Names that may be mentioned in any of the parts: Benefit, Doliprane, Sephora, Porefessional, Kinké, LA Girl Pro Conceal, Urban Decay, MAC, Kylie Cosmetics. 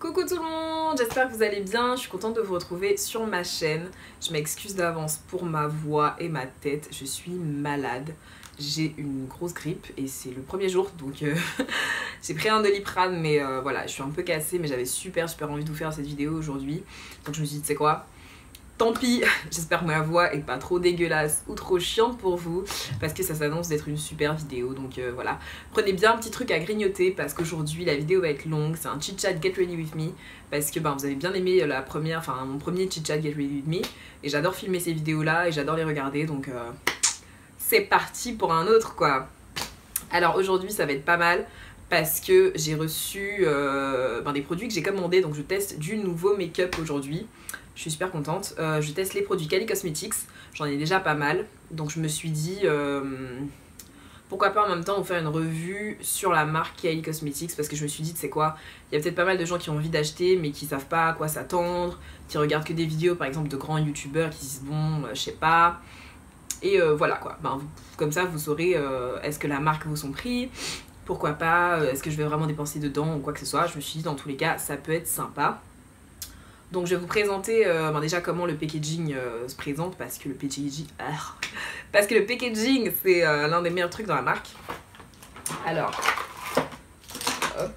Coucou tout le monde, j'espère que vous allez bien, je suis contente de vous retrouver sur ma chaîne. Je m'excuse d'avance pour ma voix et ma tête, je suis malade. J'ai une grosse grippe et c'est le premier jour donc j'ai pris un Doliprane mais voilà, je suis un peu cassée mais j'avais super envie de vous faire cette vidéo aujourd'hui. Donc je me suis dit, tu sais quoi ? Tant pis, j'espère que ma voix est pas trop dégueulasse ou trop chiante pour vous parce que ça s'annonce d'être une super vidéo donc voilà. Prenez bien un petit truc à grignoter parce qu'aujourd'hui la vidéo va être longue, c'est un chit chat get ready with me parce que ben, vous avez bien aimé la première, enfin mon premier chit chat get ready with me et j'adore filmer ces vidéos là et j'adore les regarder donc c'est parti pour un autre quoi. Alors aujourd'hui ça va être pas mal parce que j'ai reçu des produits que j'ai commandés donc je teste du nouveau make-up aujourd'hui. Je suis super contente. Je teste les produits Kylie Cosmetics. J'en ai déjà pas mal. Donc je me suis dit, pourquoi pas en même temps on fait une revue sur la marque Kylie Cosmetics. Parce que je me suis dit, tu sais quoi, il y a peut-être pas mal de gens qui ont envie d'acheter mais qui savent pas à quoi s'attendre. Qui regardent que des vidéos par exemple de grands youtubeurs qui disent bon, je sais pas. Et voilà quoi. Ben, vous, comme ça vous saurez est-ce que la marque vaut son prix. Pourquoi pas. Est-ce que je vais vraiment dépenser dedans ou quoi que ce soit. Je me suis dit dans tous les cas ça peut être sympa. Donc je vais vous présenter déjà comment le packaging se présente parce que le packaging, c'est l'un des meilleurs trucs dans la marque. Alors, hop,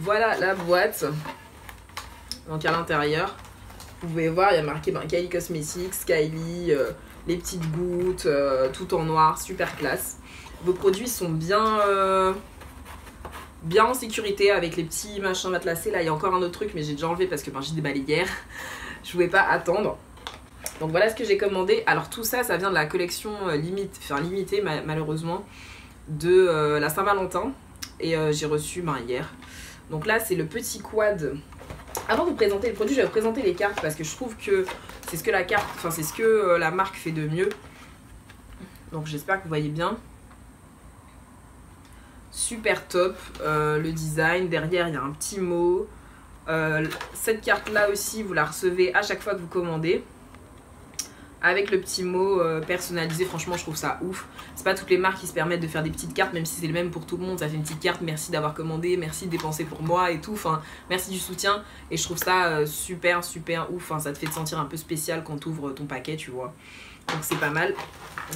voilà la boîte. Donc à l'intérieur, vous pouvez voir, il y a marqué Kylie Cosmetics, Kylie, les petites gouttes, tout en noir, super classe. Vos produits sont bien... bien en sécurité avec les petits machins matelassés. Là il y a encore un autre truc mais j'ai déjà enlevé parce que ben, j'ai déballé hier. Je pouvais pas attendre. Donc voilà ce que j'ai commandé. Alors tout ça, ça vient de la collection limitée malheureusement de la Saint-Valentin. Et j'ai reçu hier. Donc là c'est le petit quad. Avant de vous présenter les produits, je vais vous présenter les cartes parce que je trouve que c'est ce que la carte, enfin c'est ce que la marque fait de mieux. Donc j'espère que vous voyez bien. Super top, le design, derrière il y a un petit mot, cette carte là aussi vous la recevez à chaque fois que vous commandez, avec le petit mot personnalisé, franchement je trouve ça ouf, c'est pas toutes les marques qui se permettent de faire des petites cartes, même si c'est le même pour tout le monde, ça fait une petite carte, merci d'avoir commandé, merci de dépenser pour moi et tout, enfin merci du soutien, et je trouve ça super ouf, hein. Ça te fait te sentir un peu spécial quand t'ouvres ton paquet tu vois, donc c'est pas mal.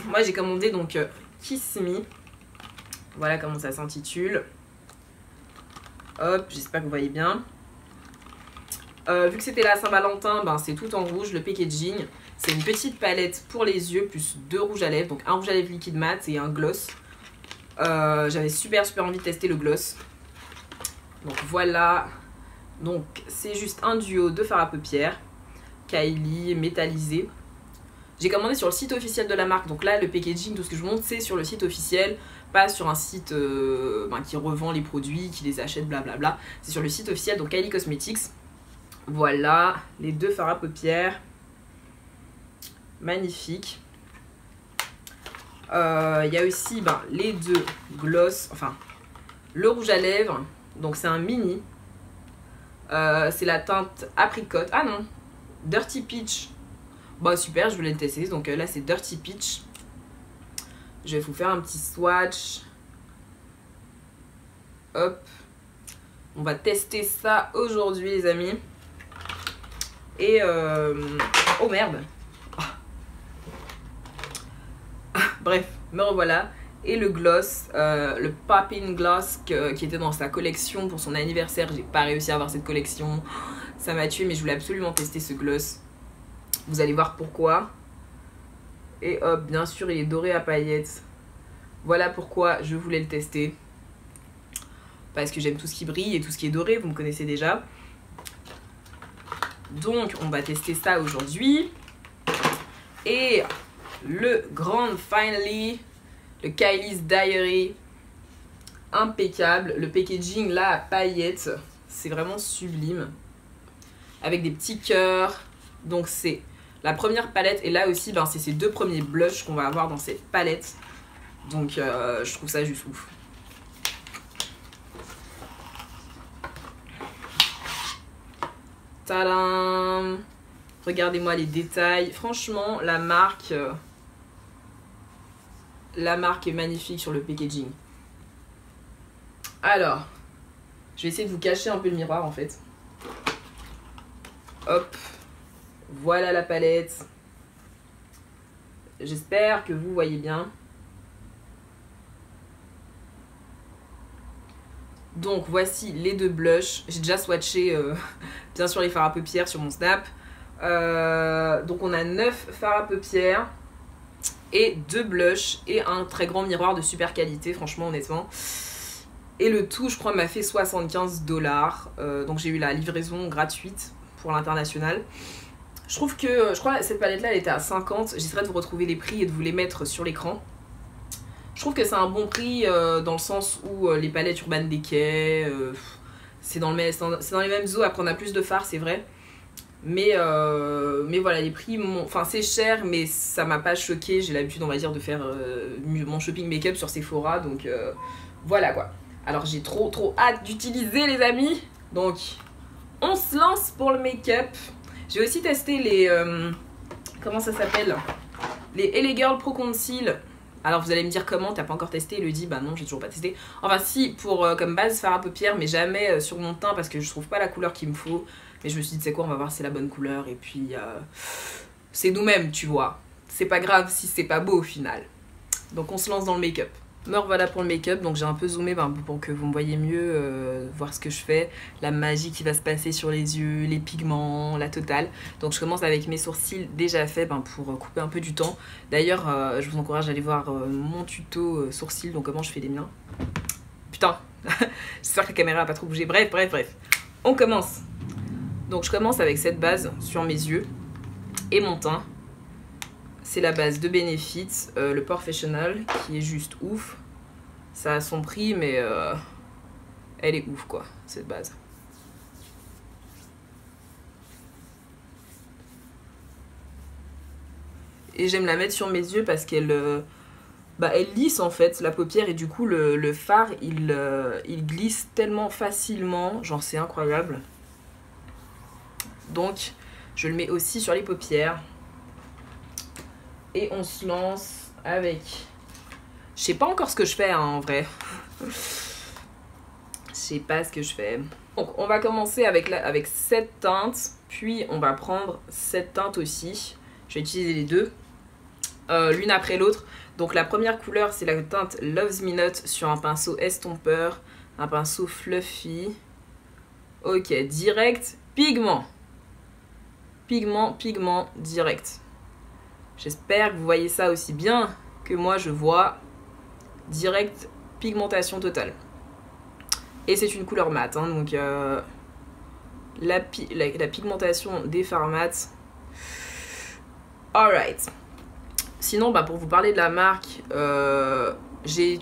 Moi j'ai commandé donc Kiss Me. Voilà comment ça s'intitule. Hop, j'espère que vous voyez bien. Vu que c'était la Saint-Valentin, ben c'est tout en rouge, le packaging. C'est une petite palette pour les yeux, plus deux rouges à lèvres. Donc un rouge à lèvres liquide mat et un gloss. J'avais super envie de tester le gloss. Donc voilà. Donc c'est juste un duo de fard à paupières. Kylie, métallisé. J'ai commandé sur le site officiel de la marque. Donc là, le packaging, tout ce que je vous montre, c'est sur le site officiel. Pas sur un site qui revend les produits, qui les achète, blablabla. C'est sur le site officiel, donc Kylie Cosmetics. Voilà, les deux fards à paupières. Magnifique. Il y a aussi les deux gloss, enfin, le rouge à lèvres. Donc c'est un mini. C'est la teinte apricot. Ah non, Dirty Peach. Bah super, je voulais le tester, donc là c'est Dirty Peach. Je vais vous faire un petit swatch. Hop. On va tester ça aujourd'hui les amis. Et oh merde. Bref, me revoilà. Et le gloss, le Poppin' Gloss qui était dans sa collection pour son anniversaire. J'ai pas réussi à avoir cette collection. Ça m'a tué mais je voulais absolument tester ce gloss. Vous allez voir pourquoi. Et hop, bien sûr, il est doré à paillettes. Voilà pourquoi je voulais le tester. Parce que j'aime tout ce qui brille et tout ce qui est doré, vous me connaissez déjà. Donc, on va tester ça aujourd'hui. Et le grand finally, le Kylie's Diary. Impeccable. Le packaging, là, à paillettes. C'est vraiment sublime. Avec des petits cœurs. Donc, c'est... la première palette et là aussi c'est ces deux premiers blushs qu'on va avoir dans cette palette. Donc je trouve ça juste ouf. Tadam! Regardez-moi les détails. Franchement la marque est magnifique sur le packaging. Alors Je vais essayer de vous cacher un peu le miroir en fait. Hop, voilà la palette. J'espère que vous voyez bien. Donc voici les deux blushs. J'ai déjà swatché bien sûr les fards à paupières sur mon snap. Donc on a 9 fards à paupières et 2 blushs et un très grand miroir de super qualité, franchement, honnêtement. Et le tout, je crois, m'a fait 75$. Donc j'ai eu la livraison gratuite pour l'international. Je trouve que, je crois que cette palette là elle était à 50. J'essaierai de vous retrouver les prix et de vous les mettre sur l'écran. Je trouve que c'est un bon prix dans le sens où les palettes Urban Decay, c'est dans les mêmes eaux. Après on a plus de fards, c'est vrai. Mais voilà, les prix, enfin c'est cher, mais ça m'a pas choqué. J'ai l'habitude, on va dire, de faire mon shopping make-up sur Sephora. Donc voilà quoi. Alors j'ai trop hâte d'utiliser, les amis. Donc on se lance pour le make-up. J'ai aussi testé les... comment ça s'appelle? Les LA Girl Pro Conceal. Alors vous allez me dire comment, t'as pas encore testé? Le dit, bah non, j'ai toujours pas testé. Enfin si, pour comme base, fard à paupières, mais jamais sur mon teint parce que je trouve pas la couleur qu'il me faut. Mais je me suis dit, c'est quoi, on va voir si c'est la bonne couleur. Et puis, c'est nous-mêmes, tu vois. C'est pas grave si c'est pas beau au final. Donc on se lance dans le make-up. Me revoilà pour le make-up, donc j'ai un peu zoomé pour que vous me voyez mieux, voir ce que je fais, la magie qui va se passer sur les yeux, les pigments, la totale. Donc je commence avec mes sourcils déjà faits pour couper un peu du temps. D'ailleurs, je vous encourage à aller voir mon tuto sourcils, donc comment je fais les miens. Putain, j'espère que la caméra n'a pas trop bougé. Bref, on commence. Donc je commence avec cette base sur mes yeux et mon teint. C'est la base de Benefit, le Porefessional, qui est juste ouf. Ça a son prix, mais elle est ouf, quoi, cette base. Et j'aime la mettre sur mes yeux parce qu'elle elle lisse, en fait, la paupière. Et du coup, le fard, il glisse tellement facilement. Genre, c'est incroyable. Donc, je le mets aussi sur les paupières. Et on se lance avec... Je sais pas encore ce que je fais, hein, en vrai. Je sais pas ce que je fais. Donc on va commencer avec cette teinte. Puis on va prendre cette teinte aussi. Je vais utiliser les deux. L'une après l'autre. Donc la première couleur, c'est la teinte Loves Me Not sur un pinceau estompeur. Un pinceau fluffy. Ok, direct. Pigment. Pigment, direct. J'espère que vous voyez ça aussi bien que moi je vois. Direct, pigmentation totale. Et c'est une couleur mate, hein, donc la pigmentation des fards mates. Alright. Sinon, pour vous parler de la marque, j'ai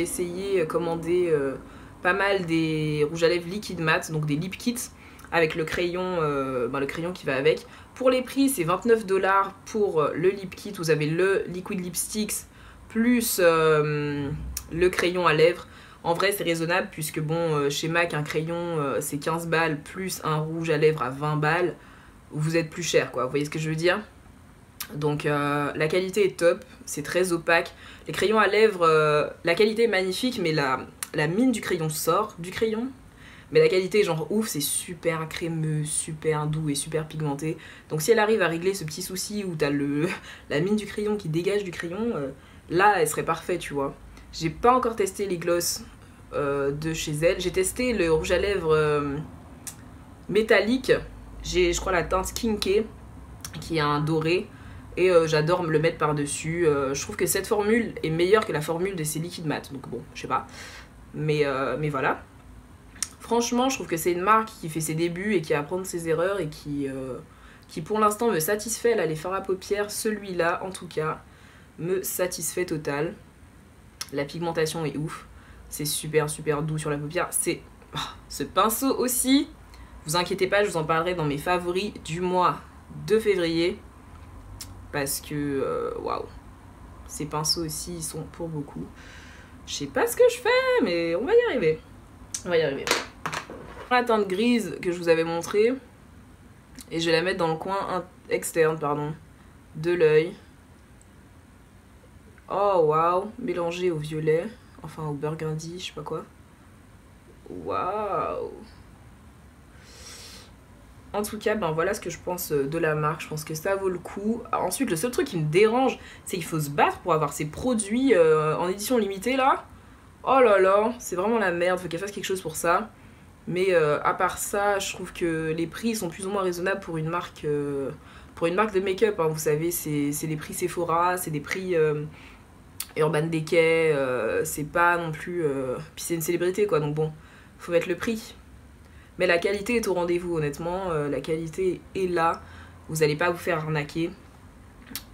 essayé, commander pas mal des rouges à lèvres liquide mat, donc des lip kits, avec le crayon qui va avec. Pour les prix, c'est 29$ pour le lip kit. Vous avez le liquid lipsticks plus le crayon à lèvres. En vrai, c'est raisonnable puisque chez MAC, un crayon, c'est 15 balles plus un rouge à lèvres à 20 balles. Vous êtes plus cher, quoi. Vous voyez ce que je veux dire? Donc, la qualité est top. C'est très opaque. Les crayons à lèvres, la qualité est magnifique, mais la mine du crayon sort du crayon. Mais la qualité est genre ouf, c'est super crémeux, super doux et super pigmenté. Donc si elle arrive à régler ce petit souci où t'as la mine du crayon qui dégage du crayon, là elle serait parfaite, tu vois. J'ai pas encore testé les glosses de chez elle. J'ai testé le rouge à lèvres métallique. J'ai, je crois, la teinte Kinké qui est un doré. Et j'adore me le mettre par-dessus. Je trouve que cette formule est meilleure que la formule de ces liquides mat. Donc bon, je sais pas. Mais voilà. Franchement, je trouve que c'est une marque qui fait ses débuts et qui apprend de ses erreurs et qui pour l'instant me satisfait. Là, les fards à paupières, celui-là en tout cas, me satisfait total. La pigmentation est ouf. C'est super super doux sur la paupière. C'est ce pinceau aussi. Vous inquiétez pas, je vous en parlerai dans mes favoris du mois de février. Parce que, waouh, ces pinceaux aussi, ils sont pour beaucoup. Je sais pas ce que je fais, mais on va y arriver. La teinte grise que je vous avais montrée, et je vais la mettre dans le coin externe de l'œil. Oh waouh, mélangée au violet, enfin au burgundy, je sais pas quoi. Waouh! En tout cas, ben voilà ce que je pense de la marque. Je pense que ça vaut le coup. Ensuite, le seul truc qui me dérange, c'est qu'il faut se battre pour avoir ces produits en édition limitée là. Oh là là, c'est vraiment la merde. Faut qu'elle fasse quelque chose pour ça. Mais à part ça, je trouve que les prix sont plus ou moins raisonnables pour une marque de make-up. Hein. Vous savez, c'est des prix Sephora, c'est des prix Urban Decay. C'est pas non plus... Puis c'est une célébrité quoi, donc bon, faut mettre le prix. Mais la qualité est au rendez-vous, honnêtement. La qualité est là. Vous n'allez pas vous faire arnaquer.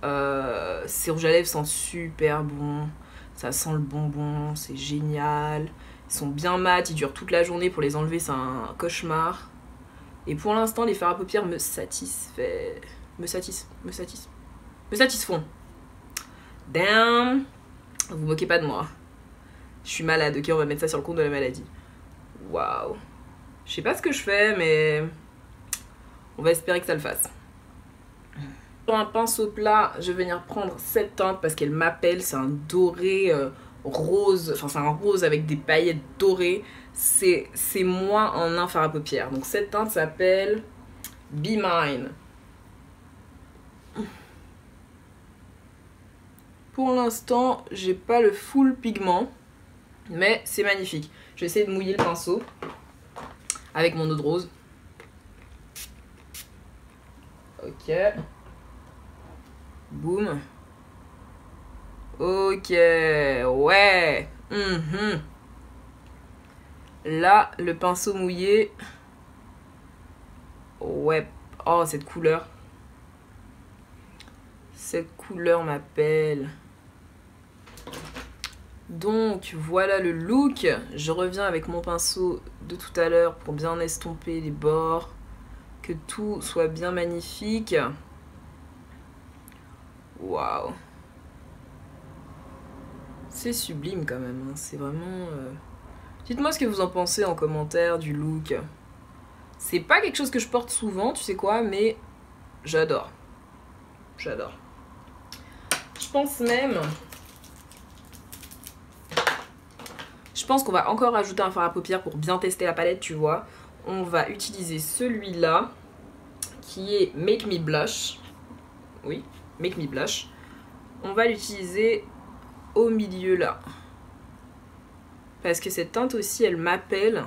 Ces rouges à lèvres sentent super bon. Ça sent le bonbon, c'est génial. Ils sont bien mat, ils durent toute la journée. Pour les enlever, c'est un cauchemar. Et pour l'instant, les fards à paupières me satisfait. Me satisfont. Damn. Vous vous moquez pas de moi. Je suis malade, ok, on va mettre ça sur le compte de la maladie. Waouh. Je sais pas ce que je fais, mais on va espérer que ça le fasse. Sur un pinceau plat, je vais venir prendre cette teinte parce qu'elle m'appelle. C'est un doré rose, enfin c'est un rose avec des paillettes dorées. C'est moi en un fard à paupières. Donc cette teinte s'appelle Be Mine. Pour l'instant, j'ai pas le full pigment, mais c'est magnifique. Je vais essayer de mouiller le pinceau avec mon eau de rose. Ok. Boum. Ok. Ouais. Là, le pinceau mouillé. Ouais. Oh, cette couleur. Cette couleur m'appelle. Donc voilà le look. Je reviens avec mon pinceau de tout à l'heure pour bien estomper les bords, que tout soit bien magnifique. Waouh, c'est sublime quand même, hein. C'est vraiment... Dites-moi ce que vous en pensez en commentaire du look. C'est pas quelque chose que je porte souvent, tu sais quoi, mais j'adore. J'adore. Je pense même... Je pense qu'on va encore ajouter un fard à paupières pour bien tester la palette, tu vois. On va utiliser celui-là, qui est Make Me Blush. Oui, Make Me Blush. On va l'utiliser au milieu, là. Parce que cette teinte aussi, elle m'appelle.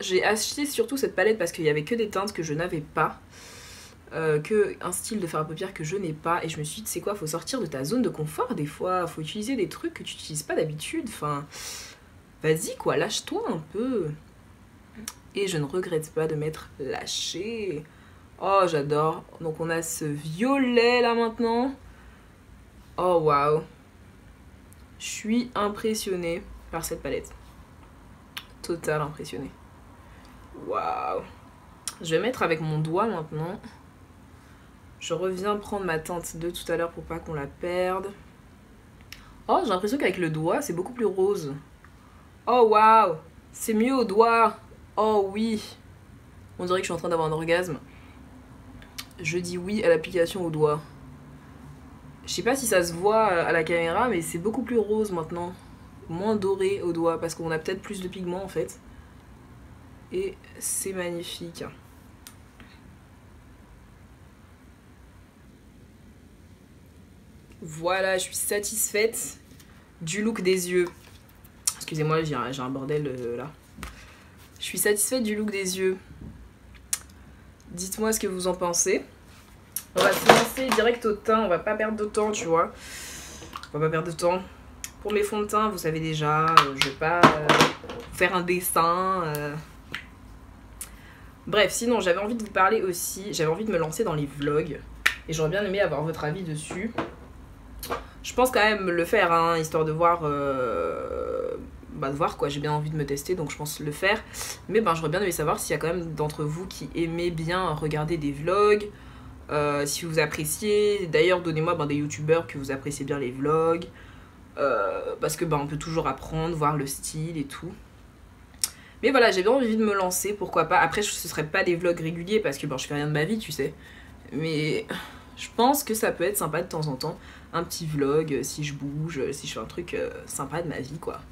J'ai acheté surtout cette palette parce qu'il n'y avait que des teintes que je n'avais pas. Un style de fard à paupières que je n'ai pas, et je me suis dit c'est quoi, faut sortir de ta zone de confort des fois, faut utiliser des trucs que tu n'utilises pas d'habitude, enfin vas-y quoi, lâche-toi un peu. Et je ne regrette pas de m'être lâchée. Oh j'adore. Donc on a ce violet là maintenant. Oh waouh, je suis impressionnée par cette palette, totale impressionnée. Waouh. Je vais mettre avec mon doigt maintenant. Je reviens prendre ma teinte de tout à l'heure pour pas qu'on la perde. Oh, j'ai l'impression qu'avec le doigt, c'est beaucoup plus rose. Oh, waouh! C'est mieux au doigt. Oh, oui! On dirait que je suis en train d'avoir un orgasme. Je dis oui à l'application au doigt. Je sais pas si ça se voit à la caméra, mais c'est beaucoup plus rose maintenant. Moins doré au doigt, parce qu'on a peut-être plus de pigments en fait. Et c'est magnifique. Voilà, je suis satisfaite du look des yeux. Excusez-moi, j'ai un bordel là. Je suis satisfaite du look des yeux. Dites-moi ce que vous en pensez. On va se lancer direct au teint. On va pas perdre de temps, tu vois. On va pas perdre de temps. Pour mes fonds de teint, vous savez déjà, je vais pas faire un dessin. Bref, sinon, j'avais envie de vous parler aussi. J'avais envie de me lancer dans les vlogs. Et j'aurais bien aimé avoir votre avis dessus. Je pense quand même le faire, hein, histoire de voir, de voir quoi. J'ai bien envie de me tester, donc je pense le faire. Mais ben, j'aurais bien aimé savoir s'il y a quand même d'entre vous qui aimez bien regarder des vlogs, si vous appréciez. D'ailleurs, donnez-moi des youtubeurs que vous appréciez bien les vlogs, parce que on peut toujours apprendre, voir le style et tout. Mais voilà, j'ai bien envie de me lancer, pourquoi pas. Après, ce serait pas des vlogs réguliers parce que je fais rien de ma vie, tu sais. Mais je pense que ça peut être sympa de temps en temps. Un petit vlog, si je bouge, si je fais un truc sympa de ma vie, quoi.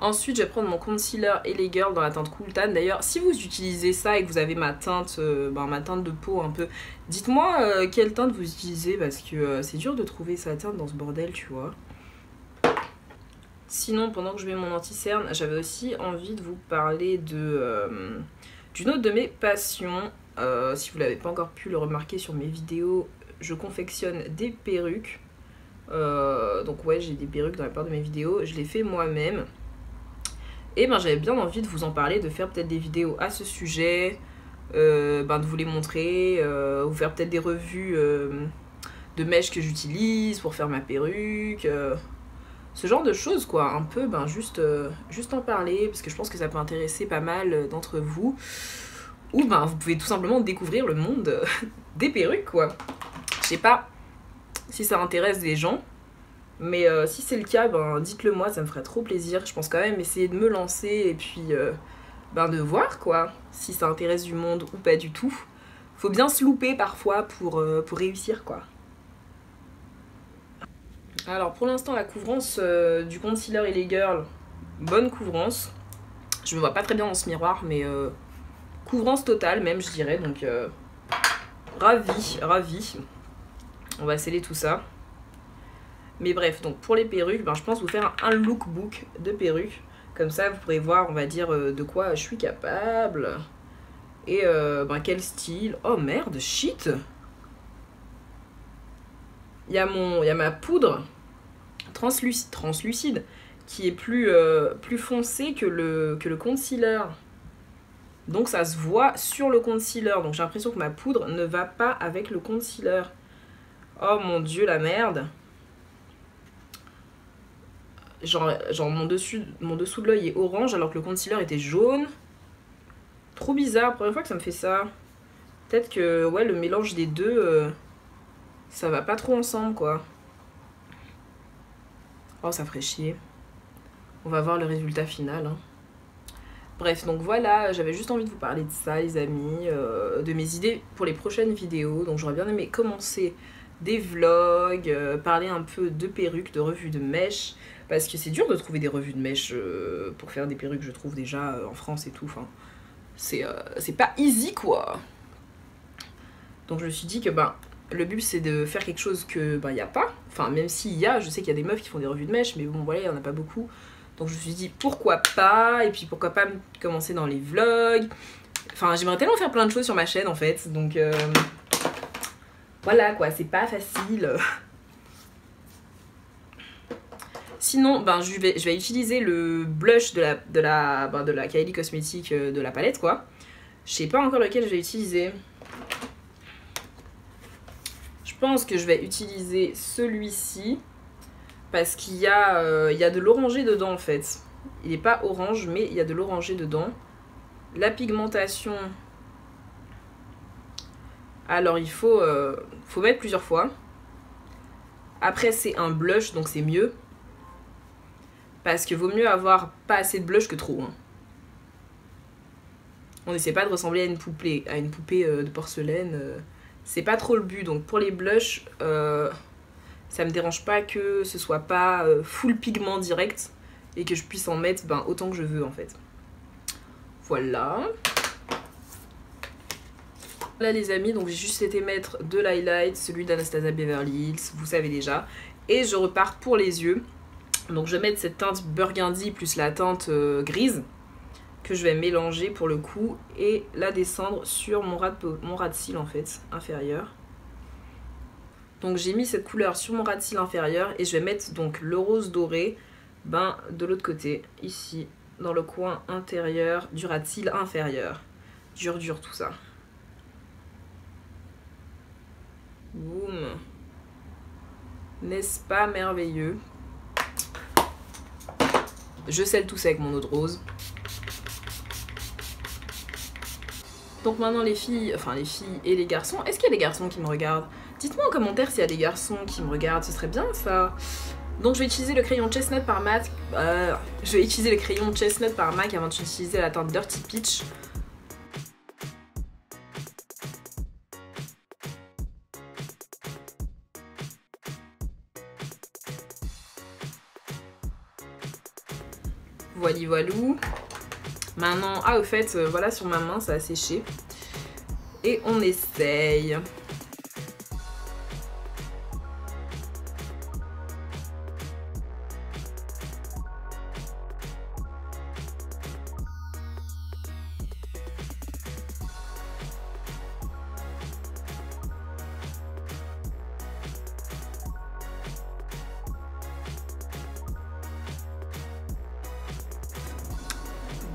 Ensuite, je vais prendre mon concealer LA Girl dans la teinte Cool Tan. D'ailleurs, si vous utilisez ça et que vous avez ma teinte de peau un peu, dites-moi quelle teinte vous utilisez, parce que c'est dur de trouver sa teinte dans ce bordel, tu vois. Sinon, pendant que je mets mon anti-cerne, j'avais aussi envie de vous parler de d'une autre de mes passions. Si vous ne l'avez pas encore pu le remarquer sur mes vidéos, je confectionne des perruques. Donc ouais, j'ai des perruques dans la plupart de mes vidéos. Je les fais moi-même. Et ben j'avais bien envie de vous en parler, de faire peut-être des vidéos à ce sujet, de vous les montrer, ou faire peut-être des revues de mèches que j'utilise pour faire ma perruque, ce genre de choses quoi, un peu juste en parler, parce que je pense que ça peut intéresser pas mal d'entre vous, ou vous pouvez tout simplement découvrir le monde des perruques quoi. Je sais pas si ça intéresse des gens. Mais si c'est le cas, dites-le moi, ça me ferait trop plaisir. Je pense quand même essayer de me lancer et puis de voir quoi, si ça intéresse du monde ou pas du tout. Faut bien se louper parfois pour réussir quoi. Alors pour l'instant la couvrance du concealer LA Girl, bonne couvrance. Je me vois pas très bien dans ce miroir, mais couvrance totale même je dirais. Donc ravi. On va sceller tout ça. Mais bref, donc pour les perruques, je pense vous faire un lookbook de perruques. Comme ça, vous pourrez voir, on va dire, de quoi je suis capable. Et quel style. Oh merde, shit. Il y a ma poudre translucide qui est plus foncée que le concealer. Donc ça se voit sur le concealer. Donc j'ai l'impression que ma poudre ne va pas avec le concealer. Oh mon dieu, la merde. Genre mon dessous de l'œil est orange alors que le concealer était jaune. Trop bizarre, première fois que ça me fait ça. Peut-être que ouais, le mélange des deux, ça va pas trop ensemble quoi. Oh ça ferait chier. On va voir le résultat final hein. Bref, donc voilà, j'avais juste envie de vous parler de ça les amis, de mes idées pour les prochaines vidéos. Donc j'aurais bien aimé commencer des vlogs, parler un peu de perruques, de revues de mèches. Parce que c'est dur de trouver des revues de mèches pour faire des perruques, je trouve, déjà en France et tout. Enfin, c'est pas easy, quoi. Donc je me suis dit que le but, c'est de faire quelque chose que y a pas. Enfin, même s'il y a, je sais qu'il y a des meufs qui font des revues de mèches, mais bon, voilà, il n'y en a pas beaucoup. Donc je me suis dit, pourquoi pas? Et puis pourquoi pas commencer dans les vlogs? Enfin, j'aimerais tellement faire plein de choses sur ma chaîne, en fait. Donc voilà, quoi, c'est pas facile. Sinon, je vais utiliser le blush de la Kylie Cosmetics de la palette, quoi. Je sais pas encore lequel je vais utiliser. Je pense que je vais utiliser celui-ci. Parce qu'il y a, de l'orangé dedans, en fait. Il n'est pas orange, mais il y a de l'orangé dedans. La pigmentation... Alors, il faut mettre plusieurs fois. Après, c'est un blush, donc c'est mieux. Parce que vaut mieux avoir pas assez de blush que trop. Hein. On n'essaie pas de ressembler à une poupée, de porcelaine. C'est pas trop le but. Donc pour les blushs, ça me dérange pas que ce soit pas full pigment direct. Et que je puisse en mettre autant que je veux en fait. Voilà. Là les amis, donc j'ai juste été mettre de l'highlight. Celui d'Anastasia Beverly Hills, vous savez déjà. Et je repars pour les yeux. Donc je vais mettre cette teinte burgundy plus la teinte grise que je vais mélanger pour le coup et la descendre sur mon ras de cils en fait, inférieur. Donc j'ai mis cette couleur sur mon ras de cils inférieur et je vais mettre donc le rose doré de l'autre côté, ici, dans le coin intérieur du ras de cils inférieur. Dur tout ça. Boum. N'est-ce pas merveilleux? Je scelle tout ça avec mon eau de rose. Donc maintenant les filles, et les garçons, est-ce qu'il y a des garçons qui me regardent? Dites-moi en commentaire s'il y a des garçons qui me regardent, ce serait bien ça. Donc je vais utiliser le crayon Chestnut par MAC. Avant d'utiliser la teinte Dirty Peach. Voili voilou. Maintenant, ah au fait, voilà sur ma main ça a séché. Et on essaye.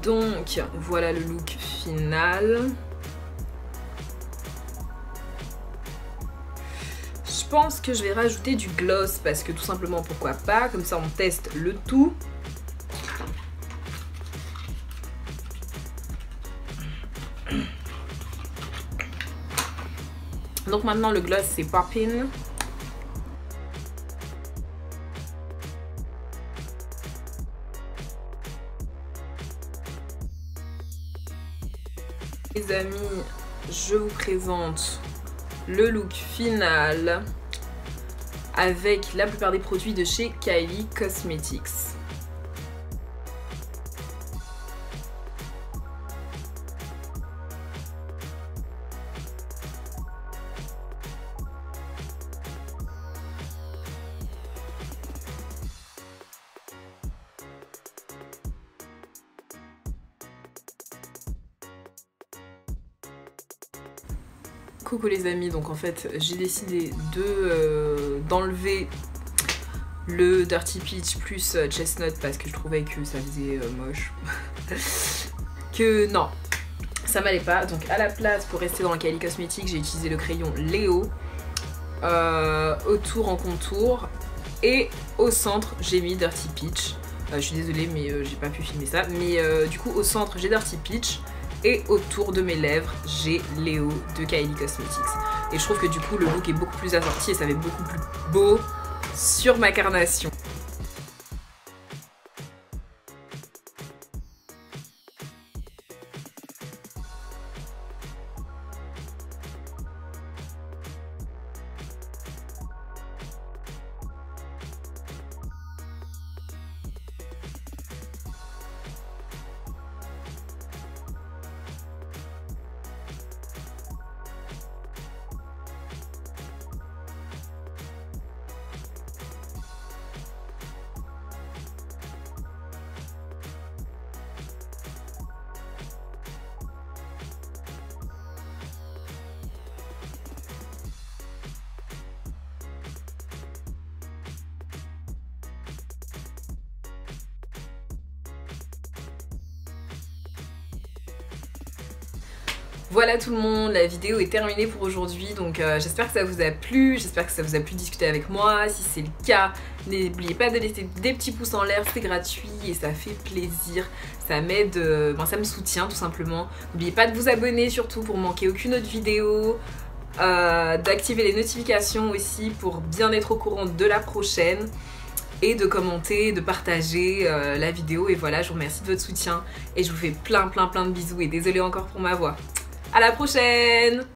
Donc voilà le look final. Je pense que je vais rajouter du gloss parce que tout simplement pourquoi pas, comme ça on teste le tout. Donc maintenant le gloss c'est Poppin'. Les amis, je vous présente le look final avec la plupart des produits de chez Kylie Cosmetics. Coucou les amis, donc en fait j'ai décidé d'enlever le Dirty Peach plus Chestnut parce que je trouvais que ça faisait moche, que non, ça m'allait pas. Donc à la place, pour rester dans le Kylie Cosmetics, j'ai utilisé le crayon Léo autour en contour et au centre j'ai mis Dirty Peach. Je suis désolée mais j'ai pas pu filmer ça, mais du coup au centre j'ai Dirty Peach. Et autour de mes lèvres, j'ai Léo de Kylie Cosmetics. Et je trouve que du coup, le look est beaucoup plus assorti et ça fait beaucoup plus beau sur ma carnation. Voilà tout le monde, la vidéo est terminée pour aujourd'hui, donc j'espère que ça vous a plu, j'espère que ça vous a plu de discuter avec moi. Si c'est le cas, n'oubliez pas de laisser des petits pouces en l'air, c'est gratuit et ça fait plaisir, ça m'aide, ça me soutient tout simplement. N'oubliez pas de vous abonner surtout pour manquer aucune autre vidéo, d'activer les notifications aussi pour bien être au courant de la prochaine. Et de commenter, de partager la vidéo, et voilà, je vous remercie de votre soutien et je vous fais plein de bisous et désolée encore pour ma voix. À la prochaine!